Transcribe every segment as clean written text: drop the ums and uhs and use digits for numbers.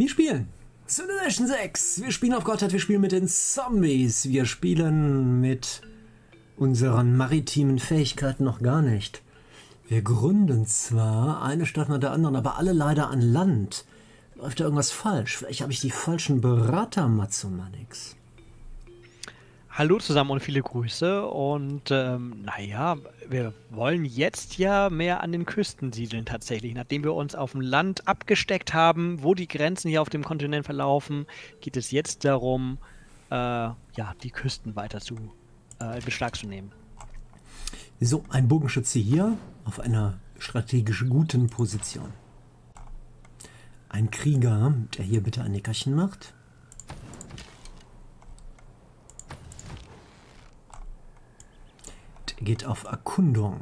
Wir spielen Civilization 6. Wir spielen auf Gottheit, wir spielen mit den Zombies. Wir spielen mit unseren maritimen Fähigkeiten noch gar nicht. Wir gründen zwar eine Stadt nach der anderen, aber alle leider an Land. Läuft da irgendwas falsch? Vielleicht habe ich die falschen Berater, Matsumanix. Hallo zusammen und viele Grüße. Und naja, wir wollen jetzt ja mehr an den Küsten siedeln tatsächlich. Nachdem wir uns auf dem Land abgesteckt haben, wo die Grenzen hier auf dem Kontinent verlaufen, geht es jetzt darum, ja, die Küsten weiter zu in Beschlag zu nehmen. So, ein Bogenschütze hier auf einer strategisch guten Position. Ein Krieger, der hier bitte ein Nickerchen macht. Geht auf Erkundung.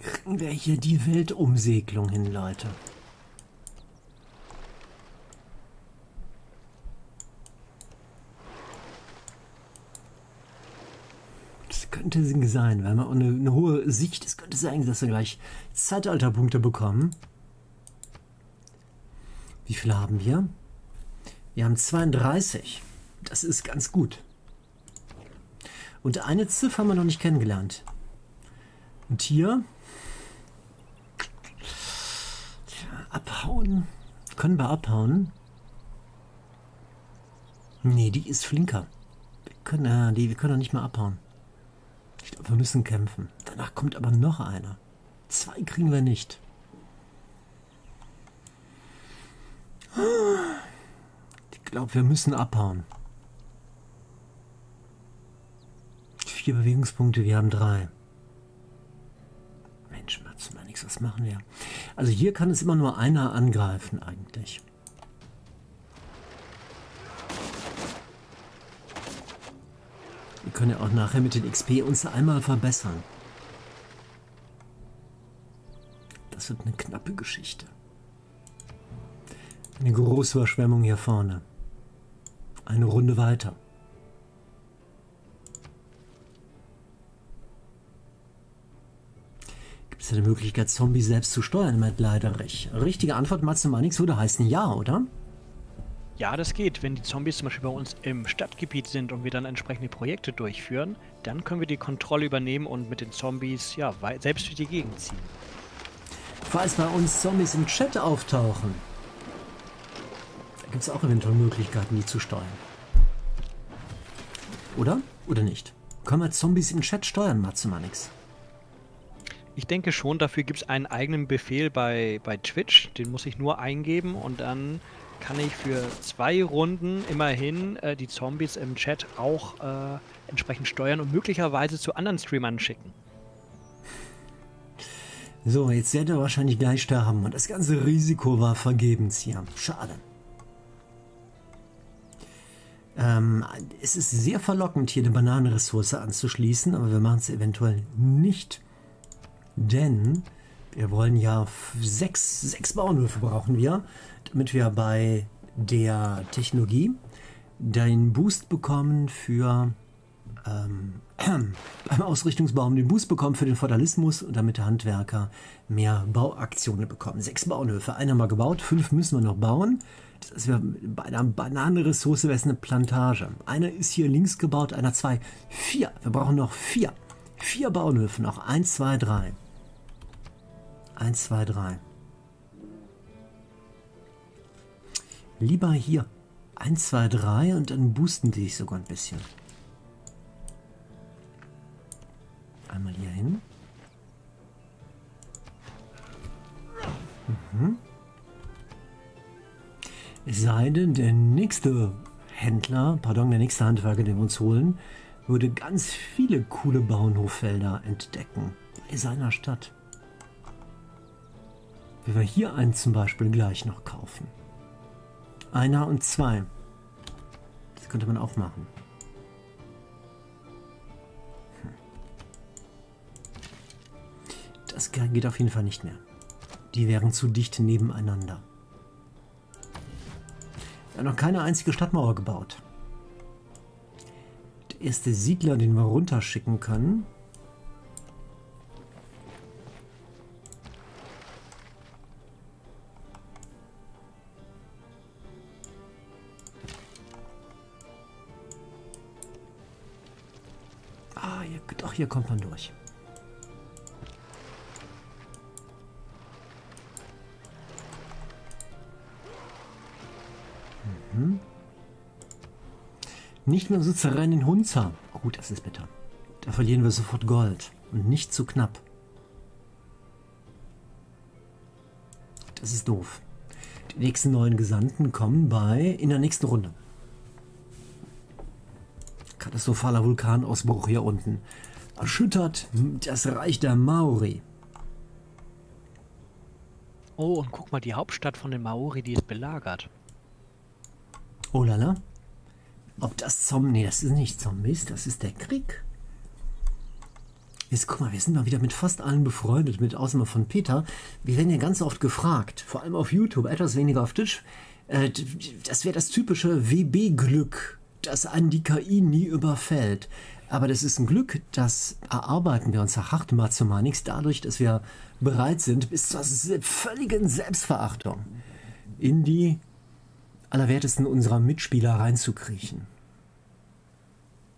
Kriegen wir hier die Weltumsegelung hin, Leute? Könnte sein, wenn man eine hohe Sicht ist, könnte sein, dass wir gleich Zeitalterpunkte bekommen. Wie viele haben wir? Wir haben 32. Das ist ganz gut. Und eine Ziffer haben wir noch nicht kennengelernt. Und hier abhauen. Können wir abhauen? Nee, die ist flinker. Wir können doch nicht mehr abhauen. Ich glaube, wir müssen kämpfen. Danach kommt aber noch einer. Zwei kriegen wir nicht. Ich glaube, wir müssen abhauen. 4 Bewegungspunkte, wir haben 3. Mensch, Matsumanix, was machen wir? Also hier kann es immer nur einer angreifen eigentlich. Wir können ja auch nachher mit den XP uns einmal verbessern. Das wird eine knappe Geschichte. Eine große Überschwemmung hier vorne. Eine Runde weiter. Gibt es ja eine Möglichkeit, Zombies selbst zu steuern? Meint leider recht. Richtige Antwort, Matsumanix, würde heißen ja, oder? Ja, das geht. Wenn die Zombies zum Beispiel bei uns im Stadtgebiet sind und wir dann entsprechende Projekte durchführen, dann können wir die Kontrolle übernehmen und mit den Zombies ja selbst durch die Gegend ziehen. Falls bei uns Zombies im Chat auftauchen, da gibt es auch eventuell Möglichkeiten, die zu steuern. Oder? Oder nicht? Können wir Zombies im Chat steuern, Matsumanix? Ich denke schon, dafür gibt es einen eigenen Befehl bei Twitch. Den muss ich nur eingeben und dann kann ich für 2 Runden immerhin die Zombies im Chat auch entsprechend steuern und möglicherweise zu anderen Streamern schicken. So, jetzt wird er wahrscheinlich gleich sterben und das ganze Risiko war vergebens hier. Schade. Es ist sehr verlockend, hier eine Bananenressource anzuschließen, aber wir machen es eventuell nicht, denn wir wollen ja 6 Bauernhöfe brauchen wir, damit wir bei der Technologie den Boost bekommen für beim Ausrichtungsbaum den Boost bekommen für den Feudalismus und damit der Handwerker mehr Bauaktionen bekommen. 6 Bauernhöfe, einen haben wir gebaut, 5 müssen wir noch bauen. Das heißt, bei einer Bananenressource wäre es eine Plantage. Einer ist hier links gebaut, einer 2, 4. Wir brauchen noch 4. 4 Bauernhöfe noch, 1, 2, 3. 1, 2, 3. Lieber hier 1, 2, 3 und dann boosten die sich sogar ein bisschen. Einmal hier hin. Mhm. Es sei denn, der nächste Handwerker, den wir uns holen, würde ganz viele coole Bauernhoffelder entdecken. In seiner Stadt. Wenn wir hier einen zum Beispiel gleich noch kaufen. 1 und 2. Das könnte man auch machen. Das geht auf jeden Fall nicht mehr. Die wären zu dicht nebeneinander. Er hat noch keine einzige Stadtmauer gebaut. Der erste Siedler, den wir runterschicken können. Ah, hier, doch, hier kommt man durch. Nicht mehr so zerrein den Hunza. Oh, das ist bitter. Da verlieren wir sofort Gold. Und nicht zu knapp. Das ist doof. Die nächsten neuen Gesandten kommen in der nächsten Runde. Katastrophaler Vulkanausbruch hier unten. Erschüttert das Reich der Maori. Oh, und guck mal, die Hauptstadt von den Maori, die ist belagert. Oh lala. Ob das Zombies? Nee, das ist nicht Zombies, das ist der Krieg. Jetzt guck mal, wir sind mal wieder mit fast allen befreundet, mit Ausnahme von Peter. Wir werden ja ganz oft gefragt, vor allem auf YouTube, etwas weniger auf Twitch. Das wäre das typische WB-Glück, das einen die KI nie überfällt. Aber das ist ein Glück, das erarbeiten wir uns nach hartem Matsumanix dadurch, dass wir bereit sind, bis zur völligen Selbstverachtung in die Allerwertesten unserer Mitspieler reinzukriechen.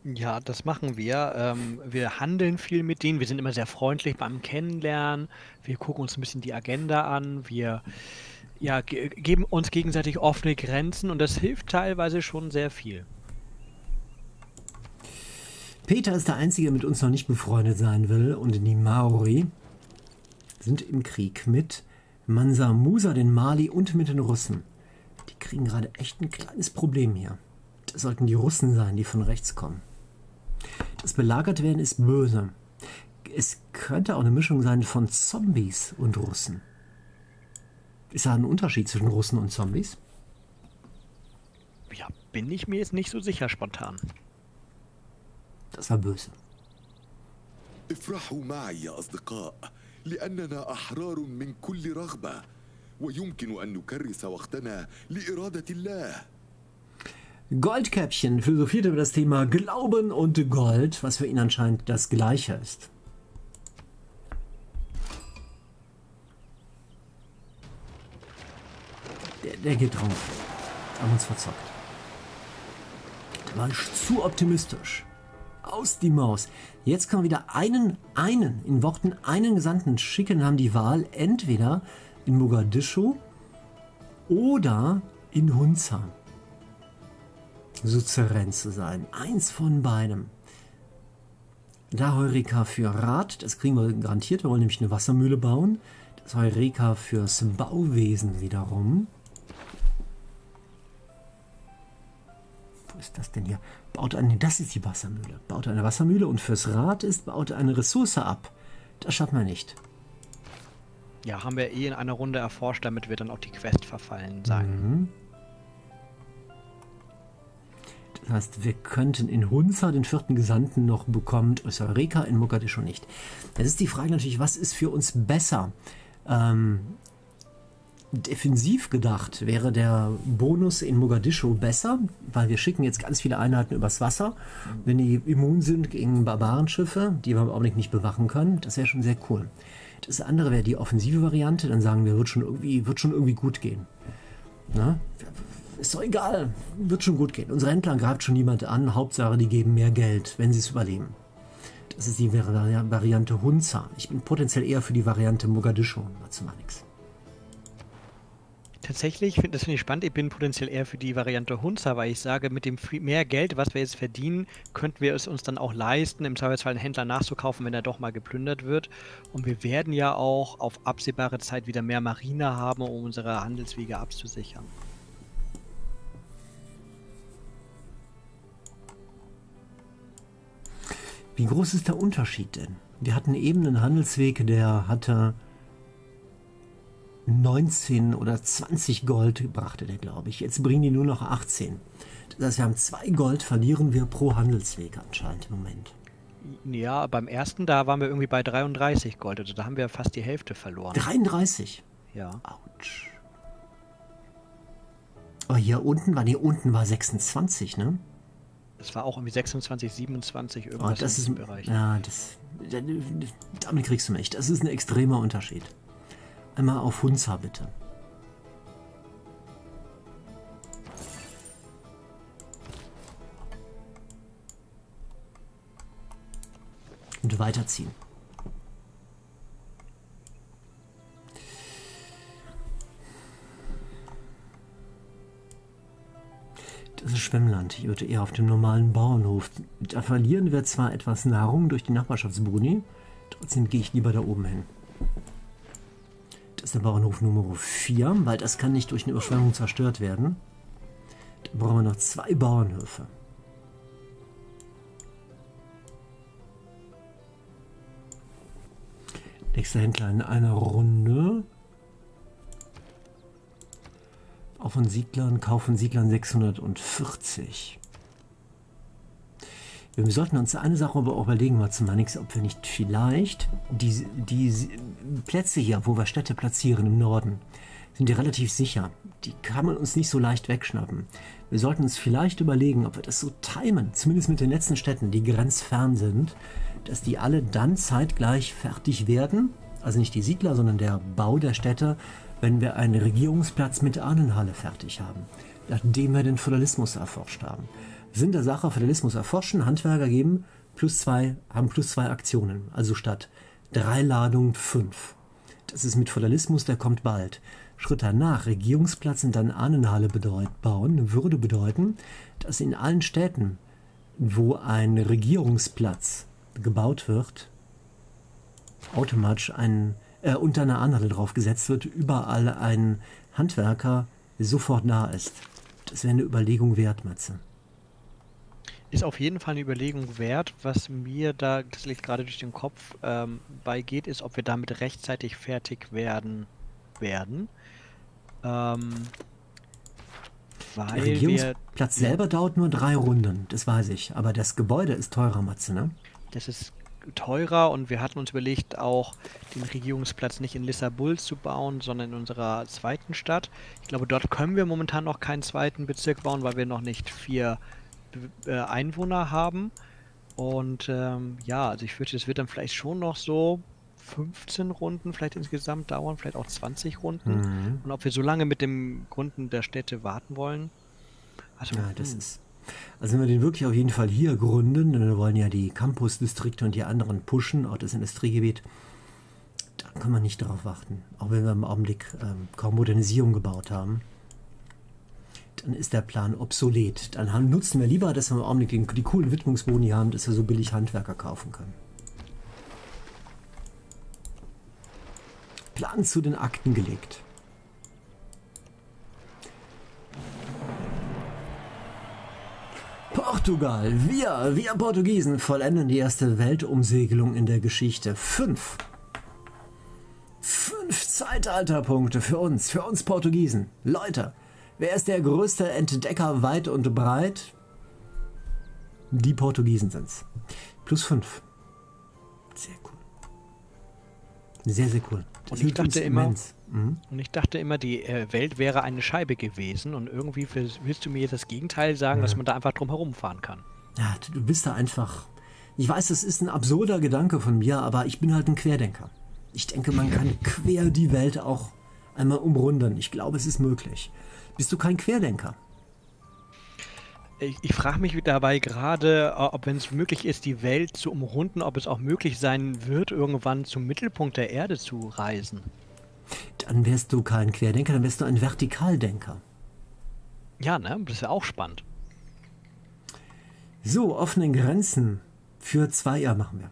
Ja, das machen wir. Wir handeln viel mit denen. Wir sind immer sehr freundlich beim Kennenlernen. Wir gucken uns ein bisschen die Agenda an. Wir geben uns gegenseitig offene Grenzen und das hilft teilweise schon sehr viel. Peter ist der Einzige, der mit uns noch nicht befreundet sein will. Und die Maori sind im Krieg mit Mansa Musa, den Mali und mit den Russen. Die kriegen gerade echt ein kleines Problem hier. Das sollten die Russen sein, die von rechts kommen. Das belagert werden ist böse. Es könnte auch eine Mischung sein von Zombies und Russen. Ist da ein Unterschied zwischen Russen und Zombies? Ja, bin ich mir jetzt nicht so sicher spontan. Das war böse. Goldkäppchen philosophiert über das Thema Glauben und Gold, was für ihn anscheinend das Gleiche ist. Der geht drauf. Haben uns verzockt. Der war zu optimistisch. Aus die Maus. Jetzt können wir wieder einen Gesandten schicken, haben die Wahl entweder in Mogadischu oder in Hunza. Suzerän zu sein. Eins von beidem. Da Heureka für Rat, das kriegen wir garantiert. Wir wollen nämlich eine Wassermühle bauen. Das Heureka fürs Bauwesen wiederum. Wo ist das denn hier? Das ist die Wassermühle. Baut eine Wassermühle und fürs Rat baut eine Ressource ab. Das schafft man nicht. Ja, haben wir in einer Runde erforscht, damit wir dann auch die Quest verfallen sein. Das heißt, wir könnten in Hunza den 4. Gesandten noch bekommen, Osareka in Mogadischu nicht. Das ist die Frage natürlich, was ist für uns besser? Defensiv gedacht wäre der Bonus in Mogadischu besser, weil wir schicken jetzt ganz viele Einheiten übers Wasser, wenn die immun sind gegen Barbarenschiffe, die wir im Augenblick nicht bewachen können. Das wäre schon sehr cool. Das andere wäre die offensive Variante, dann sagen wir, wird schon irgendwie gut gehen. Na? Ist doch egal, wird schon gut gehen. Unsere Händler greift schon niemand an, Hauptsache die geben mehr Geld, wenn sie es überleben. Das ist die Variante Hunza. Ich bin potenziell eher für die Variante Mogadischu, Matsumanix. Tatsächlich, das finde ich spannend, ich bin potenziell eher für die Variante Hunza, weil ich sage, mit dem viel mehr Geld, was wir jetzt verdienen, könnten wir es uns dann auch leisten, im Zweifelsfall einen Händler nachzukaufen, wenn er doch mal geplündert wird. Und wir werden ja auch auf absehbare Zeit wieder mehr Marine haben, um unsere Handelswege abzusichern. Wie groß ist der Unterschied denn? Wir hatten eben einen Handelsweg, der hatte 19 oder 20 Gold brachte der, glaube ich. Jetzt bringen die nur noch 18. Das heißt, wir haben 2 Gold, verlieren wir pro Handelsweg anscheinend im Moment. Ja, beim ersten, da waren wir irgendwie bei 33 Gold. Also da haben wir fast die Hälfte verloren. 33? Ja. Autsch. Oh, hier unten war 26, ne? Das war auch irgendwie 26, 27 irgendwas, oh, das ist, im Bereich. Ja, damit kriegst du mich. Das ist ein extremer Unterschied. Einmal auf Hunza, bitte. Und weiterziehen. Das ist Schwemmland. Ich würde eher auf dem normalen Bauernhof. Da verlieren wir zwar etwas Nahrung durch die Nachbarschaftsbruni, trotzdem gehe ich lieber da oben hin. Das ist der Bauernhof Nummer 4, weil das kann nicht durch eine Überschwemmung zerstört werden. Da brauchen wir noch 2 Bauernhöfe. Nächster Händler in einer Runde. Auch von Siedlern, Kauf von Siedlern 640. Wir sollten uns eine Sache aber auch überlegen, Matsumanix, ob wir nicht vielleicht die Plätze hier, wo wir Städte platzieren im Norden, sind ja relativ sicher. Die kann man uns nicht so leicht wegschnappen. Wir sollten uns vielleicht überlegen, ob wir das so timen, zumindest mit den letzten Städten, die grenzfern sind, dass die alle dann zeitgleich fertig werden. Also nicht die Siedler, sondern der Bau der Städte, wenn wir einen Regierungsplatz mit Ahnenhalle fertig haben, nachdem wir den Feudalismus erforscht haben. Sinn der Sache, Feudalismus erforschen, Handwerker geben, haben plus zwei Aktionen, also statt 3 Ladungen 5. Das ist mit Feudalismus, der kommt bald. Schritt danach, Regierungsplatz und dann Ahnenhalle bauen, würde bedeuten, dass in allen Städten, wo ein Regierungsplatz gebaut wird, automatisch unter einer Ahnenhalle draufgesetzt wird, überall ein Handwerker sofort nah ist. Das wäre eine Überlegung wert, Matze. Ist auf jeden Fall eine Überlegung wert. Was mir da, das liegt gerade durch den Kopf, beigeht, ist, ob wir damit rechtzeitig fertig werden. Weil der Regierungsplatz selber dauert nur 3 Runden, das weiß ich. Aber das Gebäude ist teurer, Matze, ne? Das ist teurer und wir hatten uns überlegt, auch den Regierungsplatz nicht in Lissabon zu bauen, sondern in unserer zweiten Stadt. Ich glaube, dort können wir momentan noch keinen zweiten Bezirk bauen, weil wir noch nicht 4 Einwohner haben. Und ja, also ich fürchte, das wird dann vielleicht schon noch so 15 Runden vielleicht insgesamt dauern, vielleicht auch 20 Runden. Mhm. Und ob wir so lange mit dem Gründen der Städte warten wollen, also ja, das ist... Also wenn wir den wirklich auf jeden Fall hier gründen, denn wir wollen ja die Campusdistrikte und die anderen pushen, auch das Industriegebiet, da kann man nicht drauf warten. Auch wenn wir im Augenblick kaum Modernisierung gebaut haben, dann ist der Plan obsolet. Dann nutzen wir lieber, dass wir im Augenblick die coolen Widmungsboni haben, dass wir so billig Handwerker kaufen können. Plan zu den Akten gelegt. Portugal. Wir Portugiesen vollenden die erste Weltumsegelung in der Geschichte. 5 Zeitalterpunkte für uns Portugiesen. Leute, wer ist der größte Entdecker weit und breit? Die Portugiesen sind's. +5. Sehr cool. Sehr, sehr cool. Das Und ich dachte immer, die Welt wäre eine Scheibe gewesen und irgendwie willst du mir jetzt das Gegenteil sagen, dass man da einfach drum herumfahren kann. Ja, du bist da einfach... Ich weiß, das ist ein absurder Gedanke von mir, aber ich bin halt ein Querdenker. Ich denke, man kann quer die Welt auch einmal umrunden. Ich glaube, es ist möglich. Bist du kein Querdenker? Ich frage mich dabei gerade, ob, wenn es möglich ist, die Welt zu umrunden, ob es auch möglich sein wird, irgendwann zum Mittelpunkt der Erde zu reisen. Dann wärst du kein Querdenker, dann wärst du ein Vertikaldenker. Ja, ne? Das ist ja auch spannend. So, offene Grenzen für 2, ja, machen wir.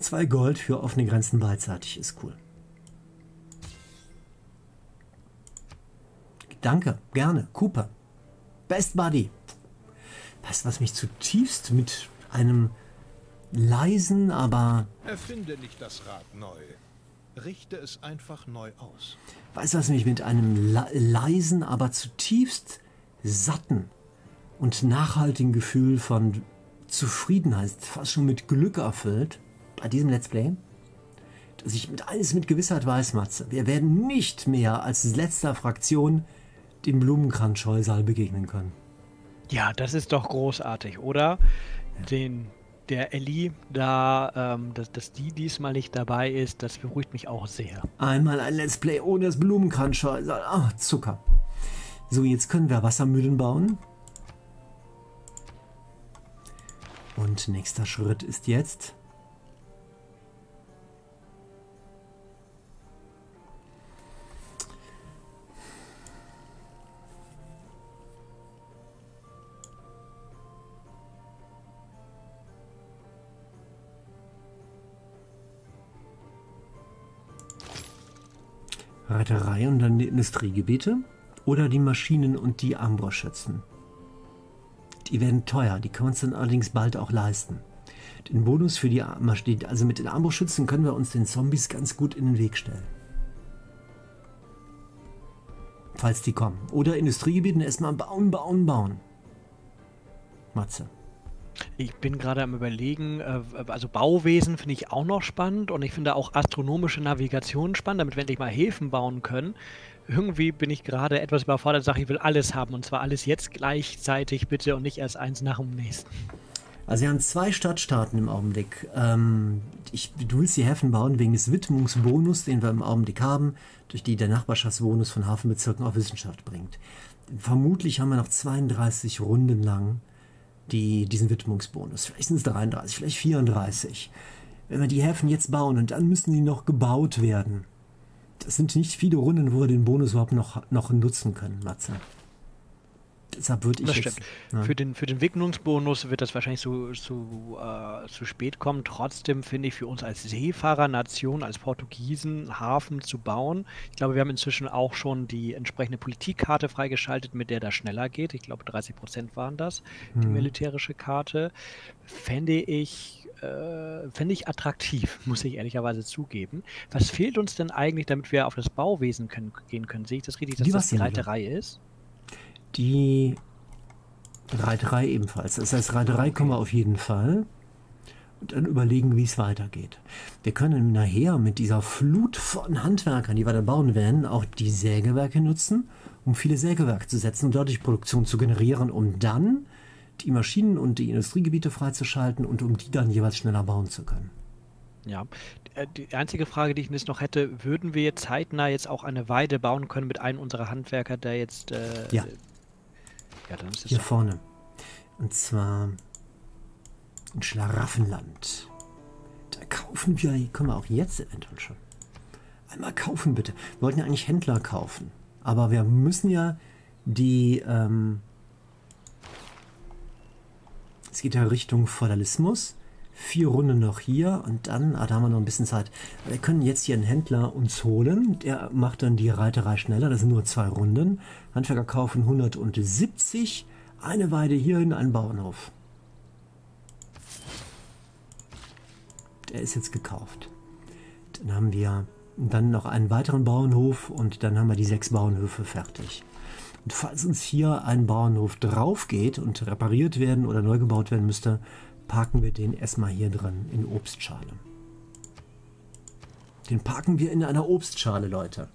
2 Gold für offene Grenzen beidseitig, ist cool. Danke, gerne, Cooper. Best Buddy. Weißt du, was mich zutiefst mit einem leisen, aber... Erfinde nicht das Rad neu. Richte es einfach neu aus. Weißt du, was mich mit einem leisen, aber zutiefst satten und nachhaltigen Gefühl von Zufriedenheit, fast schon mit Glück erfüllt, bei diesem Let's Play? Dass ich alles mit Gewissheit weiß, Matze. Wir werden nicht mehr als letzter Fraktion dem Blumenkranzscheusal begegnen können. Ja, das ist doch großartig, oder? Ja. Der Ellie da, dass die diesmal nicht dabei ist, das beruhigt mich auch sehr. Einmal ein Let's Play ohne das Blumenkranzscheusal. Ah, Zucker. So, jetzt können wir Wassermühlen bauen. Und nächster Schritt ist jetzt... Reiterei und dann die Industriegebiete oder die Maschinen und die Armbrustschützen. Die werden teuer, die können wir uns dann allerdings bald auch leisten. Den Bonus für die Armbrustschützen, also mit den Armbrustschützen können wir uns den Zombies ganz gut in den Weg stellen. Falls die kommen. Oder Industriegebieten erstmal bauen, bauen, bauen. Matze. Ich bin gerade am Überlegen, also Bauwesen finde ich auch noch spannend und ich finde auch astronomische Navigation spannend, damit wir endlich mal Häfen bauen können. Irgendwie bin ich gerade etwas überfordert und sage, ich will alles haben und zwar alles jetzt gleichzeitig bitte und nicht erst eins nach dem nächsten. Also wir haben 2 Stadtstaaten im Augenblick. Du willst die Häfen bauen wegen des Widmungsbonus, den wir im Augenblick haben, durch die der Nachbarschaftsbonus von Hafenbezirken auf Wissenschaft bringt. Vermutlich haben wir noch 32 Runden lang diesen Widmungsbonus. Vielleicht sind es 33, vielleicht 34. Wenn wir die Häfen jetzt bauen und dann müssen die noch gebaut werden. Das sind nicht viele Runden, wo wir den Bonus überhaupt noch nutzen können, Matze. Deshalb würde ich jetzt, ja. Für den Widmungsbonus wird das wahrscheinlich zu spät kommen. Trotzdem finde ich für uns als Seefahrernation, als Portugiesen, Hafen zu bauen. Ich glaube, wir haben inzwischen auch schon die entsprechende Politikkarte freigeschaltet, mit der das schneller geht. Ich glaube, 30% waren das, die militärische Karte. Fände ich attraktiv, muss ich ehrlicherweise zugeben. Was fehlt uns denn eigentlich, damit wir auf das Bauwesen gehen können? Sehe ich das richtig, dass das die Reiterei ist? Die Reiterei ebenfalls. Das heißt, Reiterei kommen wir auf jeden Fall. Und dann überlegen, wie es weitergeht. Wir können nachher mit dieser Flut von Handwerkern, die wir da bauen werden, auch die Sägewerke nutzen, um viele Sägewerke zu setzen und dadurch Produktion zu generieren, um dann die Maschinen und die Industriegebiete freizuschalten und um die dann jeweils schneller bauen zu können. Ja, die einzige Frage, die ich jetzt noch hätte, würden wir zeitnah jetzt auch eine Weide bauen können mit einem unserer Handwerker, der jetzt... Ja, dann ist das hier vorne. Und zwar in Schlaraffenland. Da kaufen wir, können wir auch jetzt eventuell schon. Einmal kaufen bitte. Wir wollten ja eigentlich Händler kaufen. Aber wir müssen ja die... es geht ja Richtung Feudalismus. 4 Runden noch hier und dann, da haben wir noch ein bisschen Zeit. Wir können jetzt hier einen Händler uns holen, der macht dann die Reiterei schneller, das sind nur 2 Runden. Handwerker kaufen 170, eine Weide hierhin, einen Bauernhof. Der ist jetzt gekauft. Dann haben wir dann noch einen weiteren Bauernhof und dann haben wir die 6 Bauernhöfe fertig. Und falls uns hier ein Bauernhof drauf geht und repariert werden oder neu gebaut werden müsste, parken wir den erstmal hier drin in Obstschale. Den parken wir in einer Obstschale, Leute.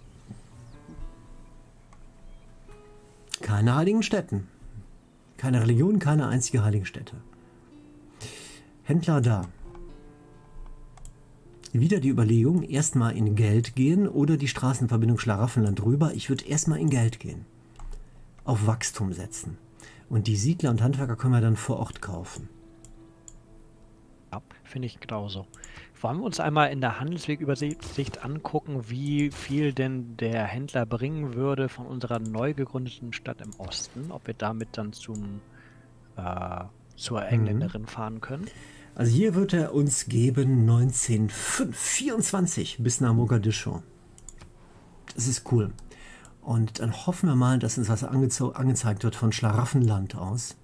Keine heiligen Stätten. Keine Religion, keine einzige heiligen Stätte. Händler da. Wieder die Überlegung, erstmal in Geld gehen oder die Straßenverbindung Schlaraffenland rüber. Ich würde erstmal in Geld gehen. Auf Wachstum setzen. Und die Siedler und Handwerker können wir dann vor Ort kaufen. Finde ich genauso. Wollen wir uns einmal in der Handelswegübersicht angucken, wie viel denn der Händler bringen würde von unserer neu gegründeten Stadt im Osten, ob wir damit dann zur Engländerin fahren können? Also hier wird er uns geben 1924 bis nach Mogadischu. Das ist cool. Und dann hoffen wir mal, dass uns was angezeigt wird von Schlaraffenland aus.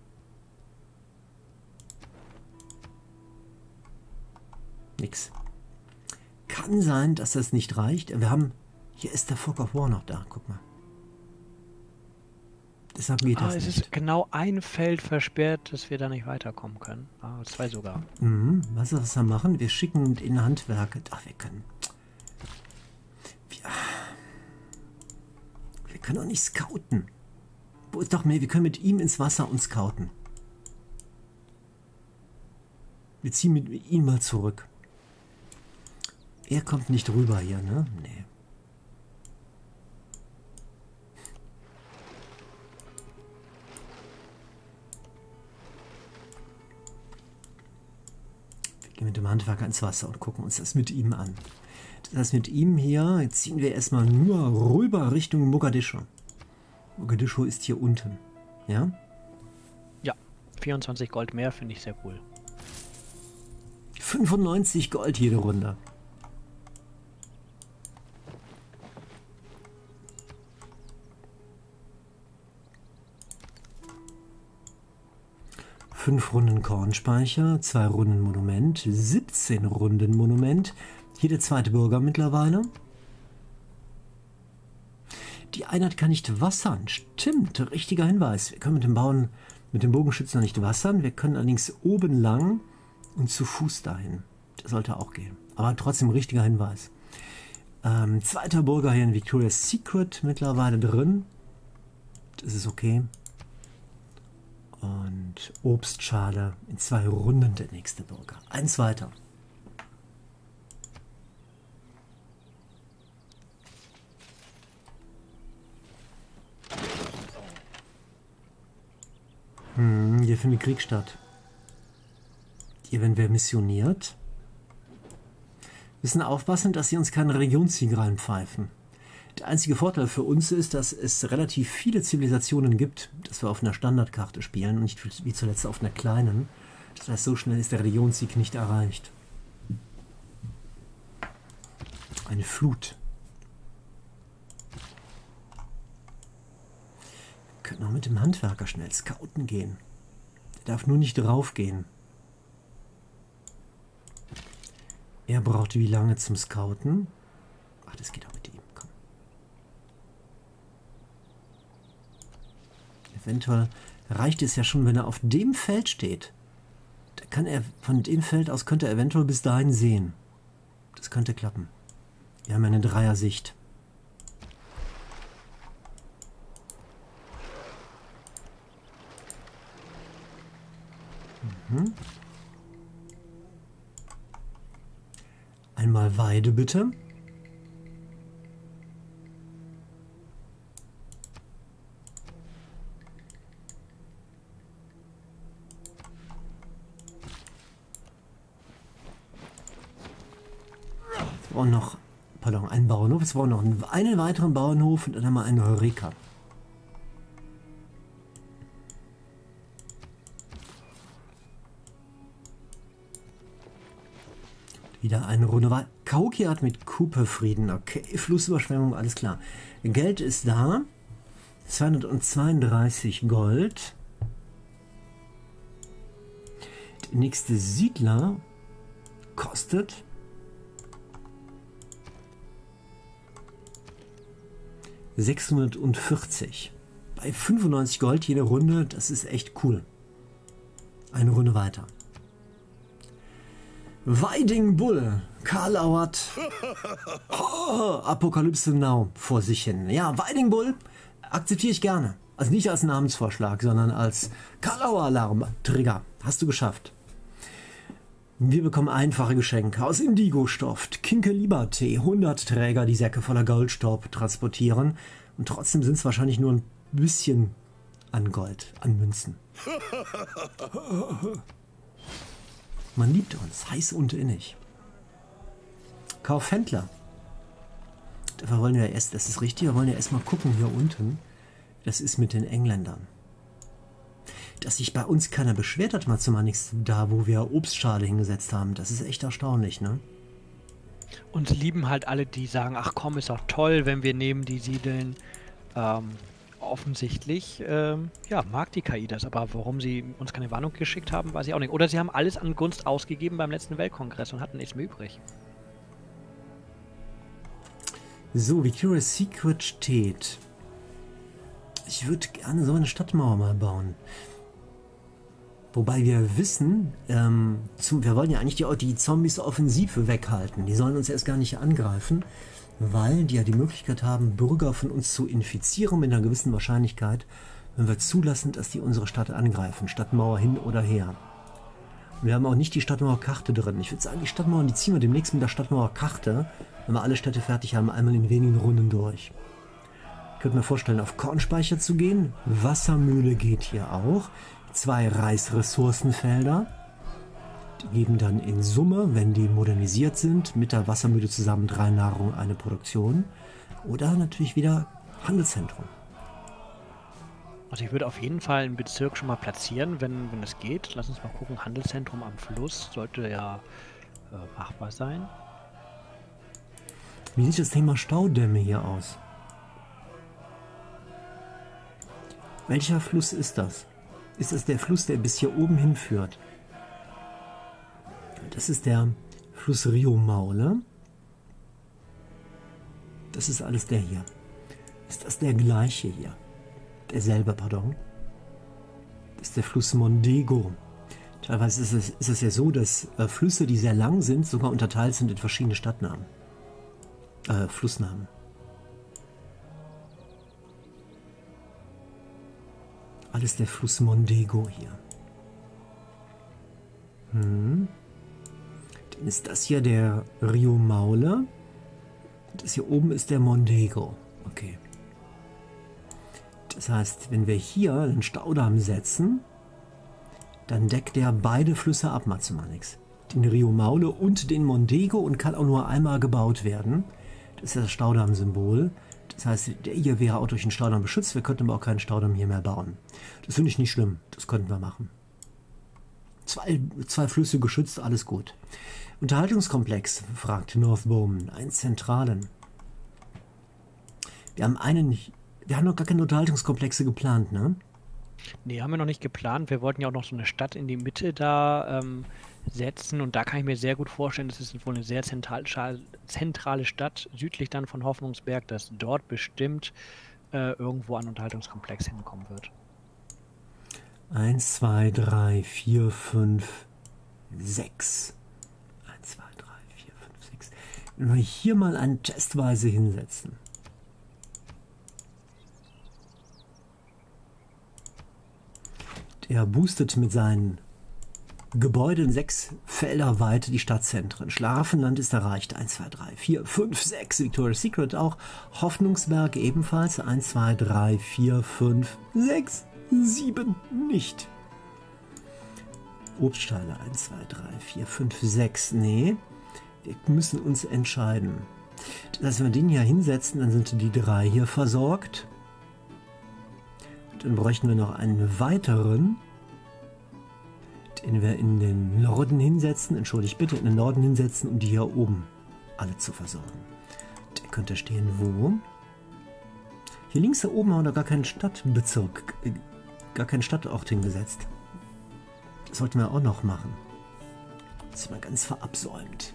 Nix. Kann sein, dass das nicht reicht. Wir haben... Hier ist der Fog of War noch da. Guck mal. Deshalb geht das nicht. Es ist genau ein Feld versperrt, dass wir da nicht weiterkommen können. 2 sogar. Weißt du, was wir machen? Wir schicken in Handwerke... Ach, wir können... Wir können auch nicht scouten. Ist doch mehr, wir können mit ihm ins Wasser und scouten. Wir ziehen mit ihm mal zurück. Er kommt nicht rüber hier, ne? Nee. Wir gehen mit dem Handwerker ins Wasser und gucken uns das mit ihm an. Das mit ihm hier, jetzt ziehen wir erstmal nur rüber Richtung Mogadischu. Mogadischu ist hier unten, ja? Ja, 24 Gold mehr finde ich sehr cool. 95 Gold jede Runde. Fünf Runden Kornspeicher, 2 Runden Monument, 17 Runden Monument. Hier der zweite Bürger mittlerweile. Die Einheit kann nicht wassern. Stimmt, richtiger Hinweis. Wir können mit dem Bauen, mit dem Bogenschützen nicht wassern. Wir können allerdings oben lang und zu Fuß dahin. Das sollte auch gehen. Aber trotzdem richtiger Hinweis. Zweiter Bürger hier in Victoria's Secret mittlerweile drin. Das ist okay. Und Obstschale in 2 Runden der nächste Bürger. 1 weiter. Hier findet Krieg statt. Hier werden wir missioniert. Wir müssen aufpassen, dass sie uns keine Regionziege reinpfeifen. Der einzige Vorteil für uns ist, dass es relativ viele Zivilisationen gibt, dass wir auf einer Standardkarte spielen und nicht wie zuletzt auf einer kleinen. Das heißt, so schnell ist der Regionsieg nicht erreicht. Eine Flut. Wir können auch mit dem Handwerker schnell scouten gehen. Der darf nur nicht draufgehen. Er braucht wie lange zum Scouten? Ach, das geht auch mit ihm. Komm. Eventuell reicht es ja schon, wenn er auf dem Feld steht. Da kann er von dem Feld aus könnte er eventuell bis dahin sehen. Das könnte klappen. Wir haben eine Dreiersicht. Einmal Weide bitte. Jetzt brauchen wir noch, pardon, einen Bauernhof. Jetzt brauchen wir noch einen weiteren Bauernhof und dann haben wir einen Heureka. Wieder eine Runde war. Kahokia hat mit Kupe Frieden. Okay, Flussüberschwemmung, alles klar. Geld ist da. 232 Gold. Der nächste Siedler kostet 640. Bei 95 Gold jede Runde, das ist echt cool. Eine Runde weiter. Writing Bull, Karl Auert, oh, Apokalypse Now vor sich hin. Ja, Writing Bull akzeptiere ich gerne. Also nicht als Namensvorschlag, sondern als Karl Auer-Alarm-Trigger. Hast du geschafft. Wir bekommen einfache Geschenke aus Indigo-Stoff, Kinke-Lieber-Tee, 100 Träger, die Säcke voller Goldstaub transportieren. Und trotzdem sind es wahrscheinlich nur ein bisschen an Gold, an Münzen. Man liebt uns, heiß und innig. Kaufhändler. Dafür wollen wir erst, das ist richtig, wir wollen ja erstmal gucken hier unten. Das ist mit den Engländern. Dass sich bei uns keiner beschwert hat, Matsumanix, da wo wir Obstschale hingesetzt haben. Das ist echt erstaunlich, ne? Uns lieben halt alle, die sagen, ach komm, ist doch toll, wenn wir neben die siedeln. Offensichtlich ja, mag die KI das, aber warum sie uns keine Warnung geschickt haben, weiß ich auch nicht. Oder sie haben alles an Gunst ausgegeben beim letzten Weltkongress und hatten nichts mehr übrig. So, Victoria's Secret steht. Ich würde gerne so eine Stadtmauer mal bauen. Wobei wir wissen, wir wollen ja eigentlich die Zombies offensiv weghalten. Die sollen uns erst gar nicht angreifen. Weil die ja die Möglichkeit haben, Bürger von uns zu infizieren mit einer gewissen Wahrscheinlichkeit, wenn wir zulassen, dass die unsere Stadt angreifen. Stadtmauer hin oder her. Wir haben auch nicht die Stadtmauerkarte drin. Ich würde sagen, die Stadtmauern, die ziehen wir demnächst mit der Stadtmauerkarte, wenn wir alle Städte fertig haben, einmal in wenigen Runden durch. Ich könnte mir vorstellen, auf Kornspeicher zu gehen. Wassermühle geht hier auch. 2 Reisressourcenfelder. Die geben dann in Summe, wenn die modernisiert sind, mit der Wassermühle zusammen 3 Nahrung, 1 Produktion. Oder natürlich wieder Handelszentrum. Also ich würde auf jeden Fall einen Bezirk schon mal platzieren, wenn es geht. Lass uns mal gucken, Handelszentrum am Fluss sollte ja machbar sein. Wie sieht das Thema Staudämme hier aus? Welcher Fluss ist das? Ist das der Fluss, der bis hier oben hinführt? Das ist der Fluss Rio Maule. Das ist alles der hier. Ist das der gleiche hier? Derselbe, pardon. Das ist der Fluss Mondego. Teilweise ist es ja so, dass Flüsse, die sehr lang sind, sogar unterteilt sind in verschiedene Stadtnamen. Flussnamen. Alles der Fluss Mondego hier. Dann ist das hier der Rio Maule. Das hier oben ist der Mondego. Okay. Das heißt, wenn wir hier einen Staudamm setzen, dann deckt er beide Flüsse ab, Matsumanix. Den Rio Maule und den Mondego, und kann auch nur einmal gebaut werden. Das ist das Staudamm-Symbol. Das heißt, der hier wäre auch durch einen Staudamm beschützt. Wir könnten aber auch keinen Staudamm hier mehr bauen. Das finde ich nicht schlimm. Das könnten wir machen. Zwei Flüsse geschützt, alles gut. Unterhaltungskomplex, fragt Northbone. Einen zentralen. Wir haben noch gar keine Unterhaltungskomplexe geplant, ne? Nee, haben wir noch nicht geplant. Wir wollten ja auch noch so eine Stadt in die Mitte da setzen. Und da kann ich mir sehr gut vorstellen, das ist wohl eine sehr zentrale Stadt, südlich dann von Hoffnungsberg, dass dort bestimmt irgendwo ein Unterhaltungskomplex hinkommen wird. 1, 2, 3, 4, 5, 6. 1, 2, 3, 4, 5, 6. Wenn wir hier mal eine Testweise hinsetzen. Er boostet mit seinen Gebäuden 6 Felder weit die Stadtzentren. Schlaraffenland ist erreicht. 1, 2, 3, 4, 5, 6. Victoria's Secret auch. Hoffnungsberg ebenfalls. 1, 2, 3, 4, 5, 6, 7 nicht. Obstschale 1, 2, 3, 4, 5, 6. Nee, wir müssen uns entscheiden. Das heißt, wenn wir den hier hinsetzen, dann sind die 3 hier versorgt. Dann bräuchten wir noch einen weiteren, den wir in den Norden hinsetzen. Entschuldigt bitte, in den Norden hinsetzen, um die hier oben alle zu versorgen. Der könnte stehen wo? Hier links da oben haben wir noch gar keinen Stadtbezirk, gar keinen Stadtort hingesetzt. Das sollten wir auch noch machen. Das ist mal ganz verabsäumt.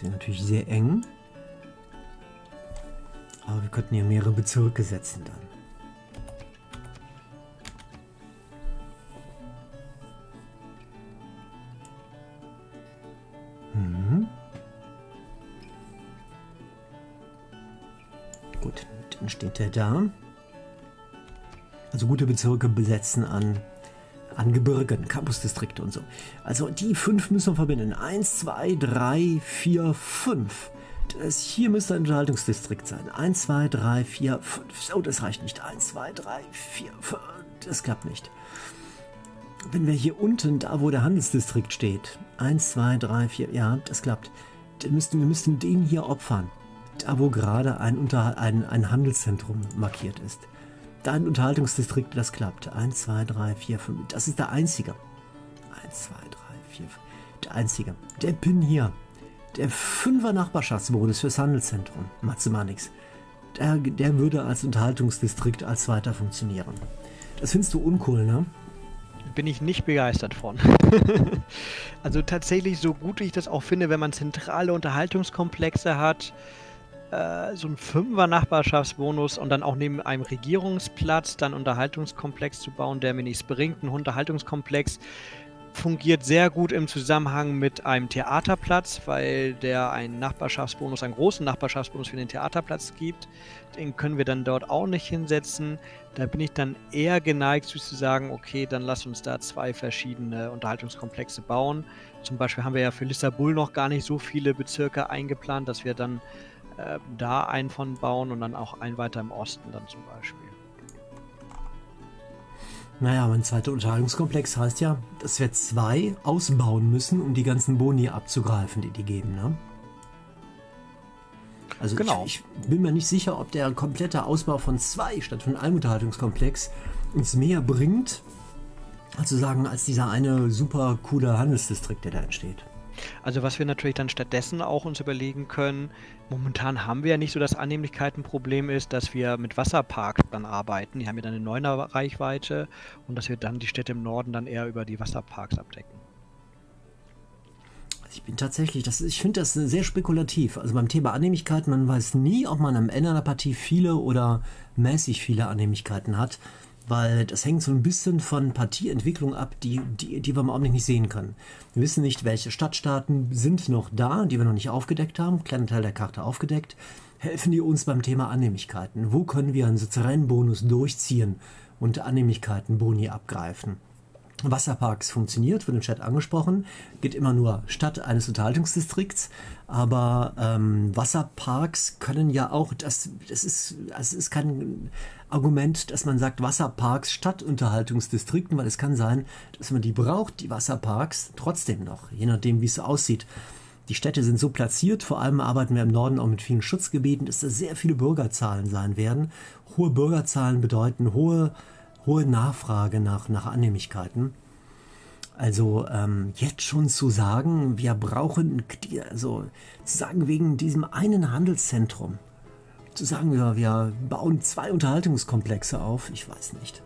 Wäre natürlich sehr eng, aber wir könnten hier mehrere Bezirke setzen dann. Gut, dann steht der da. Also gute Bezirke besetzen an Gebirgen, Campusdistrikte und so. Also die 5 müssen wir verbinden. 1, 2, 3, 4, 5. Das hier müsste ein Unterhaltungsdistrikt sein. 1, 2, 3, 4, 5. Oh, das reicht nicht. 1, 2, 3, 4, 5. Das klappt nicht. Wenn wir hier unten, da wo der Handelsdistrikt steht, 1, 2, 3, 4, ja, das klappt. Dann wir müssten den hier opfern. Da wo gerade ein Handelszentrum markiert ist. Dein Unterhaltungsdistrikt, das klappt. 1, 2, 3, 4, 5. Das ist der einzige. 1, 2, 3, 4, 5. Der einzige. Der Pin hier. Der 5er Nachbarschaftsbonus fürs Handelszentrum. Matsumanix. Der würde als Unterhaltungsdistrikt als zweiter funktionieren. Das findest du uncool, ne? Bin ich nicht begeistert von. Also tatsächlich, so gut ich das auch finde, wenn man zentrale Unterhaltungskomplexe hat, so ein 5er Nachbarschaftsbonus und dann auch neben einem Regierungsplatz dann Unterhaltungskomplex zu bauen, der mir nichts bringt. Ein Unterhaltungskomplex, fungiert sehr gut im Zusammenhang mit einem Theaterplatz, weil der einen Nachbarschaftsbonus, einen großen Nachbarschaftsbonus für den Theaterplatz gibt. Den können wir dann dort auch nicht hinsetzen. Da bin ich dann eher geneigt zu sagen, okay, dann lass uns da zwei verschiedene Unterhaltungskomplexe bauen. Zum Beispiel haben wir ja für Lissabon noch gar nicht so viele Bezirke eingeplant, dass wir dann da einen von bauen und dann auch einen weiter im Osten dann zum Beispiel. Naja, mein zweiter Unterhaltungskomplex heißt ja, dass wir zwei ausbauen müssen, um die ganzen Boni abzugreifen, die die geben, ne? Also genau. Ich bin mir nicht sicher, ob der komplette Ausbau von zwei statt von einem Unterhaltungskomplex uns mehr bringt, als zu sagen, als dieser eine super coole Handelsdistrikt, der da entsteht. Also was wir natürlich dann stattdessen auch uns überlegen können, momentan haben wir ja nicht so das Annehmlichkeitenproblem ist, dass wir mit Wasserparks dann arbeiten. Die haben ja dann eine 9er Reichweite und dass wir dann die Städte im Norden dann eher über die Wasserparks abdecken. Ich bin tatsächlich, ich finde das sehr spekulativ. Also beim Thema Annehmlichkeiten, man weiß nie, ob man am Ende einer Partie viele oder mäßig viele Annehmlichkeiten hat, weil das hängt so ein bisschen von Partieentwicklung ab, die wir im Augenblick nicht sehen können. Wir wissen nicht, welche Stadtstaaten sind noch da, die wir noch nicht aufgedeckt haben, kleiner Teil der Karte aufgedeckt. Helfen die uns beim Thema Annehmlichkeiten? Wo können wir einen sozialen Bonus durchziehen und Annehmlichkeiten Boni abgreifen? Wasserparks funktioniert, wird im Chat angesprochen, geht immer nur statt eines Unterhaltungsdistrikts, aber Wasserparks können ja auch, das ist kein Argument, dass man sagt Wasserparks statt Unterhaltungsdistrikten, weil es kann sein, dass man die braucht, die Wasserparks, trotzdem noch, je nachdem wie es aussieht. Die Städte sind so platziert, vor allem arbeiten wir im Norden auch mit vielen Schutzgebieten, dass da sehr viele Bürgerzahlen sein werden. Hohe Bürgerzahlen bedeuten hohe Nachfrage nach Annehmlichkeiten. Also jetzt schon zu sagen, wir brauchen, also zu sagen, wegen diesem einen Handelszentrum, zu sagen, wir bauen zwei Unterhaltungskomplexe auf, ich weiß nicht.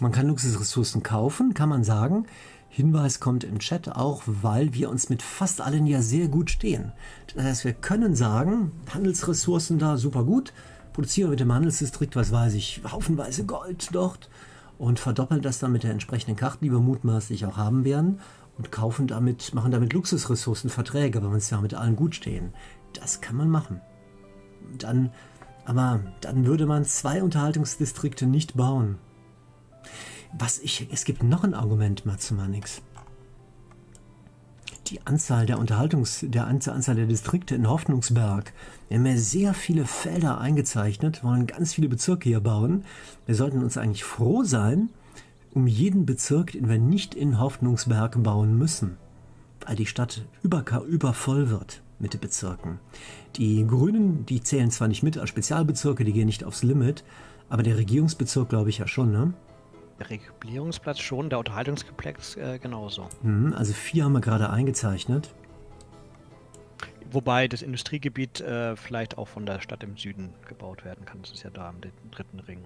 Man kann Luxusressourcen kaufen, kann man sagen. Hinweis kommt im Chat auch, weil wir uns mit fast allen ja sehr gut stehen. Das heißt, wir können sagen, Handelsressourcen da super gut, produzieren mit dem Handelsdistrikt, was weiß ich, haufenweise Gold dort und verdoppeln das dann mit der entsprechenden Karte, die wir mutmaßlich auch haben werden und kaufen damit, machen damit Luxusressourcenverträge, weil wir uns ja mit allen gut stehen. Das kann man machen. Aber dann würde man zwei Unterhaltungsdistrikte nicht bauen. Es gibt noch ein Argument, Matsumanix. Die Anzahl der Anzahl der Distrikte in Hoffnungsberg. Wir haben ja sehr viele Felder eingezeichnet, wollen ganz viele Bezirke hier bauen. Wir sollten uns eigentlich froh sein, um jeden Bezirk, den wir nicht in Hoffnungsberg bauen müssen, weil die Stadt übervoll wird mit den Bezirken. Die Grünen, die zählen zwar nicht mit als Spezialbezirke, die gehen nicht aufs Limit, aber der Regierungsbezirk glaube ich ja schon, ne? Der Regulierungsplatz schon, der Unterhaltungskomplex genauso. Also 4 haben wir gerade eingezeichnet. Wobei das Industriegebiet vielleicht auch von der Stadt im Süden gebaut werden kann. Das ist ja da am dritten Ring.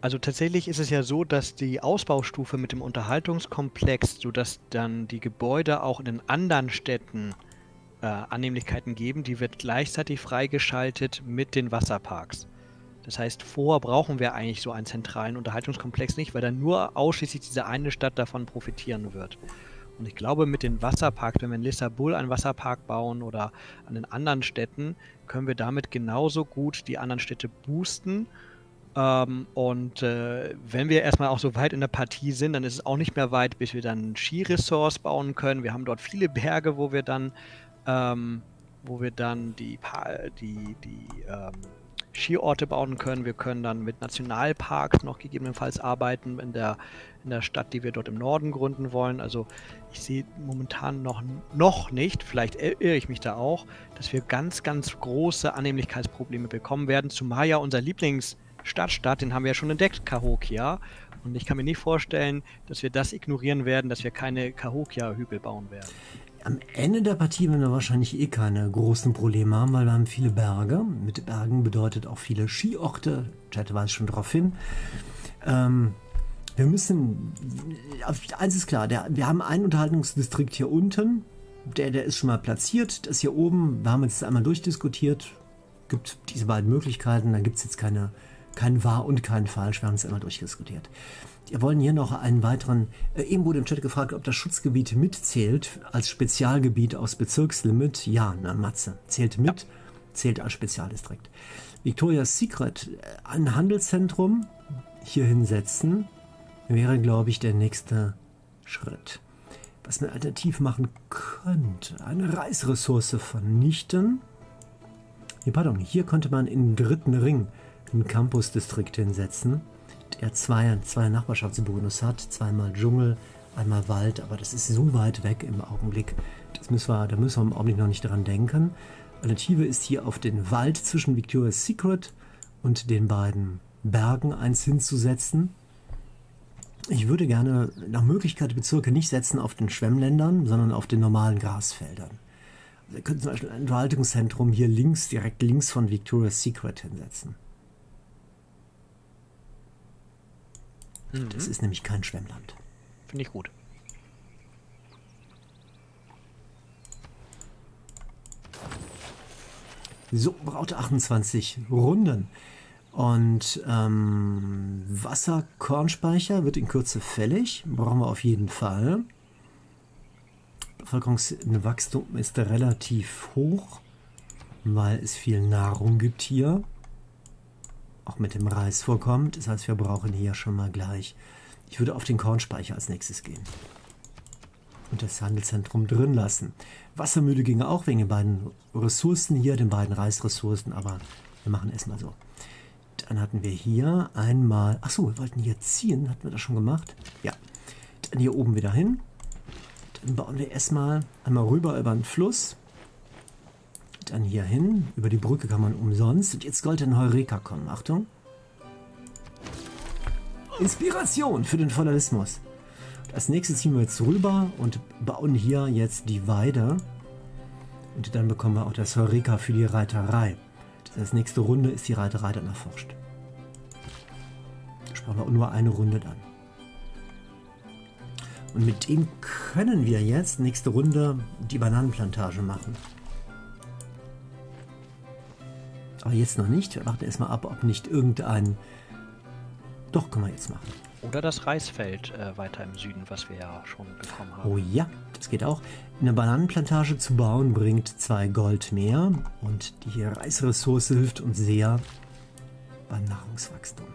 Also tatsächlich ist es ja so, dass die Ausbaustufe mit dem Unterhaltungskomplex, sodass dann die Gebäude auch in den anderen Städten Annehmlichkeiten geben, die wird gleichzeitig freigeschaltet mit den Wasserparks. Das heißt, vorher brauchen wir eigentlich so einen zentralen Unterhaltungskomplex nicht, weil dann nur ausschließlich diese eine Stadt davon profitieren wird. Und ich glaube, mit den Wasserparks, wenn wir in Lissabon einen Wasserpark bauen oder an den anderen Städten, können wir damit genauso gut die anderen Städte boosten. Wenn wir erstmal auch so weit in der Partie sind, dann ist es auch nicht mehr weit, bis wir dann Skiresorts bauen können. Wir haben dort viele Berge, wo wir dann die Skiorte bauen können. Wir können dann mit Nationalparks noch gegebenenfalls arbeiten in der Stadt, die wir dort im Norden gründen wollen. Also ich sehe momentan noch nicht, vielleicht irre ich mich da auch, dass wir ganz, ganz große Annehmlichkeitsprobleme bekommen werden. Zumal ja unser Lieblingsstadtstaat, den haben wir ja schon entdeckt, Kahokia. Und ich kann mir nicht vorstellen, dass wir das ignorieren werden, dass wir keine Kahokia-Hügel bauen werden. Am Ende der Partie werden wir wahrscheinlich eh keine großen Probleme haben, weil wir haben viele Berge. Mit Bergen bedeutet auch viele Skiorte. Chat weist schon darauf hin. Wir müssen, eins ist klar, wir haben einen Unterhaltungsdistrikt hier unten. Der ist schon mal platziert. Das hier oben, wir haben jetzt einmal durchdiskutiert. gibt diese beiden Möglichkeiten, dann gibt es jetzt kein Wahr und kein Falsch, wir haben es einmal durchdiskutiert. Wir wollen hier noch einen weiteren, eben wurde im Chat gefragt, ob das Schutzgebiet mitzählt als Spezialgebiet aus Bezirkslimit. Ja, na Matze, zählt mit, ja. Zählt als Spezialdistrikt. Victoria's Secret, ein Handelszentrum hier hinsetzen, wäre, glaube ich, der nächste Schritt. Was man alternativ machen könnte, eine Reisressource vernichten. Nee, pardon, hier könnte man im dritten Ring einen Campus-Distrikt hinsetzen, der zwei Nachbarschaftsbonus hat, zweimal Dschungel, einmal Wald, aber das ist so weit weg im Augenblick, da müssen wir im Augenblick noch nicht dran denken. Alternative ist hier auf den Wald zwischen Victoria's Secret und den beiden Bergen eins hinzusetzen. Ich würde gerne nach Möglichkeit Bezirke nicht setzen auf den Schwemmländern, sondern auf den normalen Grasfeldern. Wir könnten zum Beispiel ein Verwaltungszentrum hier links, direkt links von Victoria's Secret hinsetzen. Das ist nämlich kein Schwemmland. Finde ich gut. So, braucht 28 Runden. Und Wasserkornspeicher wird in Kürze fällig. Brauchen wir auf jeden Fall. Bevölkerungswachstum ist relativ hoch, weil es viel Nahrung gibt hier. Auch mit dem Reis vorkommt. Das heißt, wir brauchen hier schon mal gleich. Ich würde auf den Kornspeicher als nächstes gehen. Und das Handelszentrum drin lassen. Wassermühle ginge auch wegen den beiden Ressourcen hier, den beiden Reisressourcen, aber wir machen erstmal so. Dann hatten wir hier einmal. Achso, wir wollten hier ziehen. Hatten wir das schon gemacht? Ja. Dann hier oben wieder hin. Dann bauen wir erstmal einmal rüber über den Fluss. Dann hier hin. Über die Brücke kann man umsonst. Und jetzt sollte ein Heureka kommen. Achtung. Inspiration für den Feudalismus. Als nächstes ziehen wir jetzt rüber und bauen hier jetzt die Weide. Und dann bekommen wir auch das Heureka für die Reiterei. Das heißt, nächste Runde ist die Reiterei dann erforscht. Da sparen wir nur eine Runde dann. Und mit dem können wir jetzt nächste Runde die Bananenplantage machen. Aber jetzt noch nicht. Wir warten erstmal ab, ob nicht irgendein... Doch, können wir jetzt machen. Oder das Reisfeld weiter im Süden, was wir ja schon bekommen haben. Oh ja, das geht auch. Eine Bananenplantage zu bauen bringt 2 Gold mehr. Und die Reisressource hilft uns sehr beim Nahrungswachstum.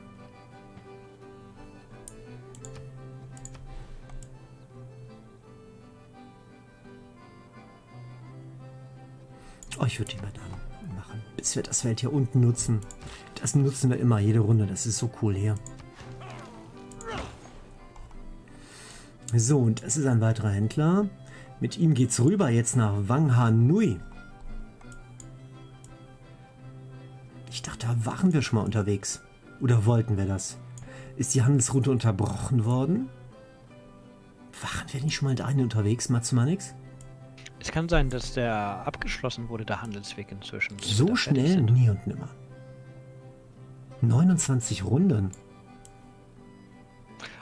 Oh, ich würde die Bananen machen, bis wir das Feld hier unten nutzen. Das nutzen wir immer, jede Runde. Das ist so cool hier. So, und es ist ein weiterer Händler. Mit ihm geht's rüber jetzt nach Wanganui. Ich dachte, da waren wir schon mal unterwegs. Oder wollten wir das? Ist die Handelsroute unterbrochen worden? Waren wir nicht schon mal da unterwegs, Matsumanix? Es kann sein, dass der abgeschlossen wurde, der Handelsweg inzwischen. So schnell? Nie und nimmer. 29 Runden.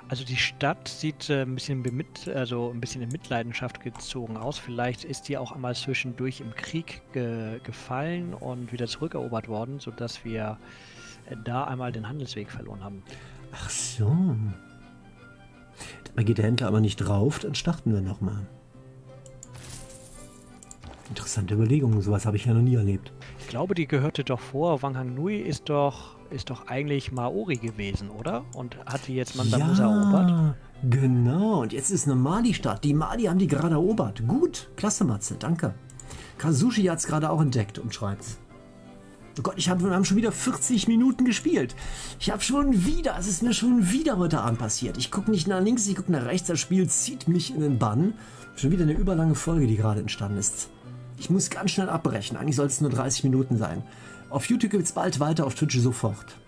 Also die Stadt sieht ein bisschen in Mitleidenschaft gezogen aus. Vielleicht ist die auch einmal zwischendurch im Krieg gefallen und wieder zurückerobert worden, sodass wir da einmal den Handelsweg verloren haben. Ach so. Da geht der Händler aber nicht drauf, dann starten wir nochmal. Interessante Überlegung, sowas habe ich ja noch nie erlebt. Ich glaube, die gehörte doch vor. Wanganui ist doch eigentlich Maori gewesen, oder? Und hat die jetzt Mansa Musa erobert? Genau, und jetzt ist eine Mali-Stadt. Die Mali haben die gerade erobert. Gut, klasse Matze, danke. Kazushi hat es gerade auch entdeckt und schreibt's. Oh Gott, wir haben schon wieder 40 Minuten gespielt. Es ist mir schon wieder heute Abend passiert. Ich gucke nicht nach links, ich gucke nach rechts. Das Spiel zieht mich in den Bann. Schon wieder eine überlange Folge, die gerade entstanden ist. Ich muss ganz schnell abbrechen. Eigentlich soll es nur 30 Minuten sein. Auf YouTube geht es bald weiter, auf Twitch sofort.